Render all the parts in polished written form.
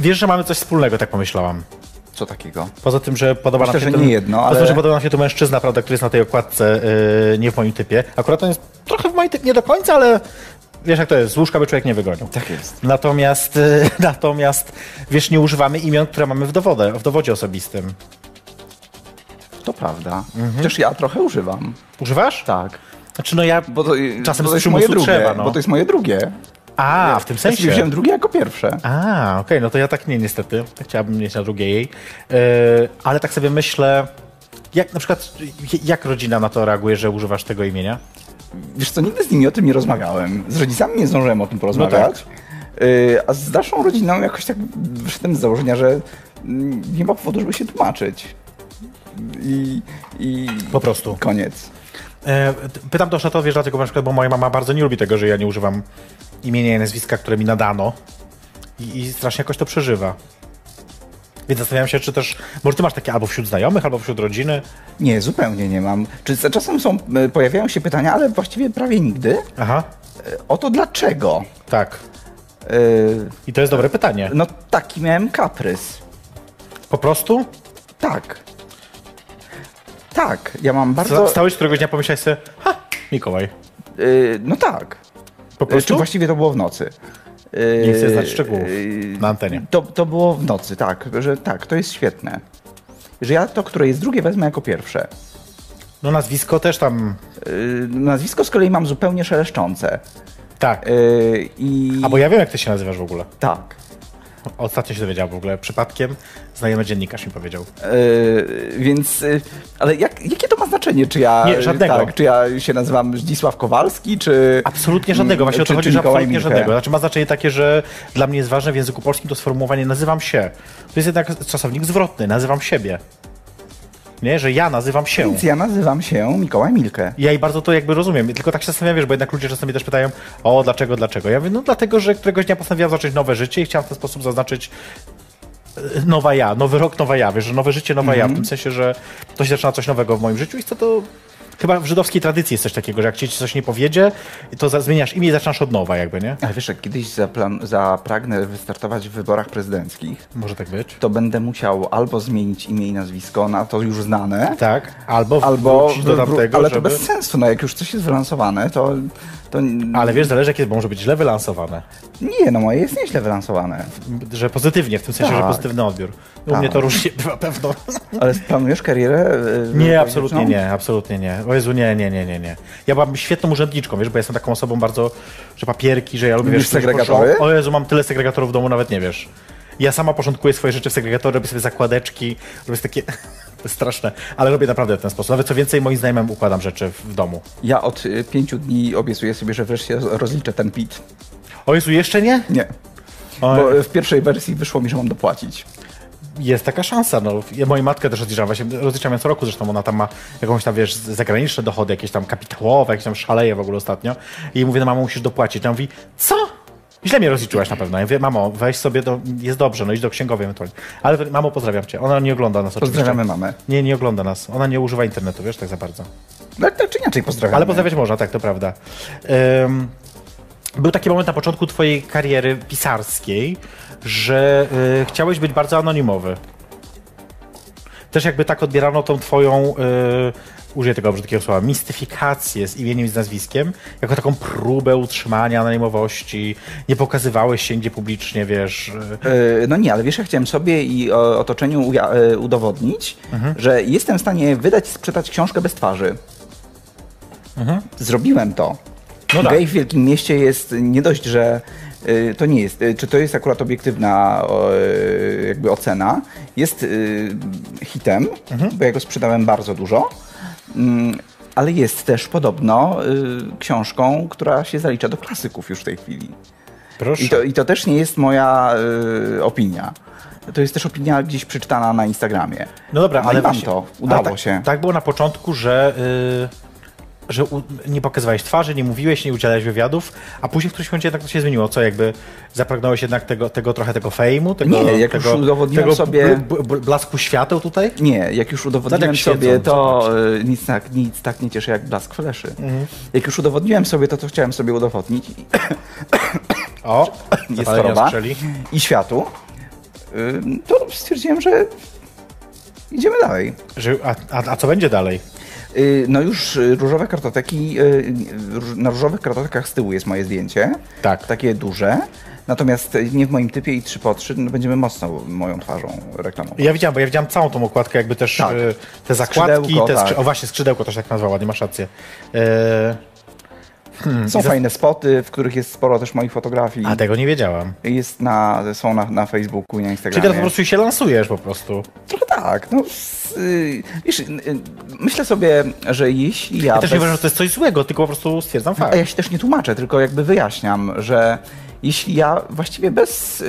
Wiesz, że mamy coś wspólnego, tak pomyślałam. Co takiego? Poza tym, że podoba nam się, że nie jedno, ale... że podoba nam się tu mężczyzna, prawda, który jest na tej okładce, nie w moim typie. Akurat on jest trochę w moim typie, nie do końca, ale wiesz jak to jest, z łóżka by człowiek nie wygonił. Tak jest. Natomiast wiesz, nie używamy imion, które mamy w dowodzie osobistym. To prawda. Chociaż ja trochę używam. Używasz? Tak. Znaczy no ja bo to, czasem bo to jest moje drugie, trzeba, no. Bo to jest moje drugie. A, nie, w tym sensie. Ja wziąłem drugie jako pierwsze. A, okej, no to ja tak nie, niestety. Chciałabym mieć na drugiej. Ale tak sobie myślę, jak na przykład, jak rodzina na to reaguje, że używasz tego imienia? Wiesz co, nigdy z nimi o tym nie rozmawiałem. Z rodzicami nie zdążyłem o tym porozmawiać. No tak. A z naszą rodziną jakoś tak wyszedłem z założenia, że nie ma powodu, żeby się tłumaczyć. I po prostu. Koniec. Pytam też na to, wiesz, dlatego na przykład, bo moja mama bardzo nie lubi tego, że ja nie używam imienia i nazwiska, które mi nadano i strasznie jakoś to przeżywa. Więc zastanawiam się, czy też, może ty masz takie albo wśród znajomych, albo wśród rodziny? Nie, zupełnie nie mam. Czasem pojawiają się pytania, ale właściwie prawie nigdy. Aha. O to dlaczego? Tak. I to jest dobre pytanie. No taki miałem kaprys. Po prostu? Tak. Tak, ja mam bardzo... Stałeś któregoś dnia, pomyślałeś sobie, ha, Mikołaj. No tak. Po prostu? Właściwie to było w nocy. Nie chcę znać szczegółów na antenie. To było w nocy, tak. Że tak, to jest świetne. Że ja to, które jest drugie, wezmę jako pierwsze. No nazwisko też tam... Nazwisko z kolei mam zupełnie szeleszczące. Tak. A bo ja wiem, jak ty się nazywasz w ogóle. Tak. Ostatnio się dowiedział w ogóle przypadkiem. Znajomy dziennikarz mi powiedział. Więc, ale jakie to ma znaczenie? Czy ja, nie, żadnego. Tak, czy ja się nazywam Zdzisław Kowalski, czy... Absolutnie żadnego, właśnie o to chodzi, że absolutnie Milcke. Żadnego. Znaczy ma znaczenie takie, że dla mnie jest ważne w języku polskim to sformułowanie nazywam się. To jest jednak czasownik zwrotny, nazywam siebie. Nie, że ja nazywam się. Więc ja nazywam się Mikołaj Milcke. Ja i bardzo to jakby rozumiem, tylko tak się zastanawiam, wiesz, bo jednak ludzie czasami też pytają, o dlaczego? Ja mówię, no dlatego, że któregoś dnia postanowiłam zacząć nowe życie i chciałam w ten sposób zaznaczyć nowa ja, nowy rok, nowa ja, wiesz, że nowe życie, nowa ja, w tym sensie, że to się zaczyna coś nowego w moim życiu i to chyba w żydowskiej tradycji jest coś takiego, że jak ci coś nie powiedzie, to zmieniasz imię i zaczynasz od nowa jakby, nie? Ale wiesz, jak kiedyś zapragnę wystartować w wyborach prezydenckich. Może tak być. To będę musiał albo zmienić imię i nazwisko na to już znane. Tak, albo do tamtego, ale żeby... to bez sensu, no jak już coś jest wylansowane, to... Ale wiesz, zależy jak jest, bo może być źle wylansowane. Nie, no moje jest nieźle wylansowane. Że pozytywnie, w tym sensie, tak. Że pozytywny odbiór. U mnie to różnie bywa pewno. Ale planujesz karierę? Nie, absolutnie nie, absolutnie nie. O Jezu, nie. Ja byłam świetną urzędniczką, wiesz, bo ja jestem taką osobą bardzo, że papierki, że ja lubię... Wiesz, segregatory? O Jezu, mam tyle segregatorów w domu, nawet nie wiesz. Ja sama porządkuję swoje rzeczy w segregatory, robię sobie zakładeczki, robię takie... straszne, ale robię naprawdę w ten sposób. Nawet co więcej, moim znajomym układam rzeczy w domu. Ja od 5 dni obiecuję sobie, że wreszcie rozliczę ten PIT. O Jezu, jeszcze nie? Nie. Bo w pierwszej wersji wyszło mi, że mam dopłacić. Jest taka szansa. No. Ja moją matkę też rozliczam ją co roku, zresztą ona tam ma jakąś tam, wiesz, zagraniczne dochody, jakieś tam kapitałowe, jakieś tam szaleje w ogóle ostatnio. I mówię, no mamo, musisz dopłacić. Ona mówi, co? Źle mnie rozliczyłaś na pewno. Ja mówię, mamo, weź sobie, jest dobrze, no idź do księgowej ewentualnie. Ale mamo, pozdrawiam cię. Ona nie ogląda nas oczywiście. Pozdrawiamy mamę. Nie, nie ogląda nas. Ona nie używa internetu, wiesz, tak za bardzo. No, tak czy inaczej pozdrawiamy. Ale pozdrawiać można, tak, to prawda. Był taki moment na początku twojej kariery pisarskiej, że chciałeś być bardzo anonimowy. Też jakby tak odbierano tą twoją... użyję tego brzydkiego słowa, mistyfikację z imieniem i z nazwiskiem, jako taką próbę utrzymania anonimowości, nie pokazywałeś się nigdzie publicznie, wiesz. No nie, ale wiesz, ja chciałem sobie i otoczeniu udowodnić, że jestem w stanie wydać i sprzedać książkę bez twarzy. Zrobiłem to. No tak. Gej w Wielkim Mieście jest nie dość, że to nie jest, czy to jest akurat obiektywna jakby ocena, jest hitem, bo ja go sprzedałem bardzo dużo. Ale jest też podobno książką, która się zalicza do klasyków już w tej chwili. Proszę. I to też nie jest moja opinia. To jest też opinia gdzieś przeczytana na Instagramie. No dobra, ale wam to udało się. Tak było na początku, że nie pokazywałeś twarzy, nie mówiłeś, nie udzielałeś wywiadów, a później w którymś momencie jednak to się zmieniło. Co, jakby zapragnąłeś jednak trochę tego fejmu? Nie, jak już udowodniłem sobie... blasku świateł tutaj? Nie, jak już udowodniłem sobie to... Nic tak nie cieszy jak blask fleszy. Jak już udowodniłem sobie to, co chciałem sobie udowodnić... o, jest choroba. I światu. to stwierdziłem, że idziemy dalej. A co będzie dalej? No już różowe kartoteki, na różowych kartotekach z tyłu jest moje zdjęcie, tak. Takie duże. Natomiast nie w moim typie i 3x3 no będziemy mocno moją twarzą reklamować. Ja widziałem, bo ja widziałem całą tą okładkę, jakby też tak. Te zakładki, te tak. O właśnie, skrzydełko też tak nazwała, nie masz rację. Są fajne spoty, w których jest sporo też moich fotografii. A tego nie wiedziałam. Jest są na Facebooku i na Instagramie. Czyli teraz po prostu się lansujesz po prostu. Trochę tak. No, wiesz, myślę sobie, że jeśli ja... Ja też nie uważam, że to jest coś złego, tylko po prostu stwierdzam fakt. A ja się też nie tłumaczę, tylko jakby wyjaśniam, że jeśli ja właściwie bez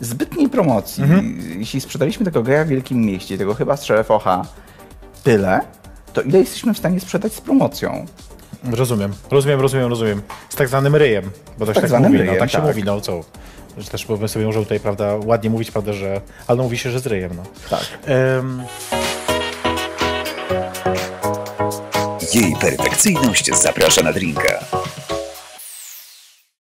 zbytniej promocji, jeśli sprzedaliśmy tego geja w Wielkim Mieście, tego chyba z Szerefocha tyle, to ile jesteśmy w stanie sprzedać z promocją? Rozumiem. Z tak zwanym ryjem, bo to się tak mówi, ryjem, no, tak się mówi, no co? Też bym sobie użył tutaj, prawda, ładnie mówić, prawda, że... Ale no, mówi się, że z ryjem, no. Tak. Jej perfekcyjność zaprasza na drinka.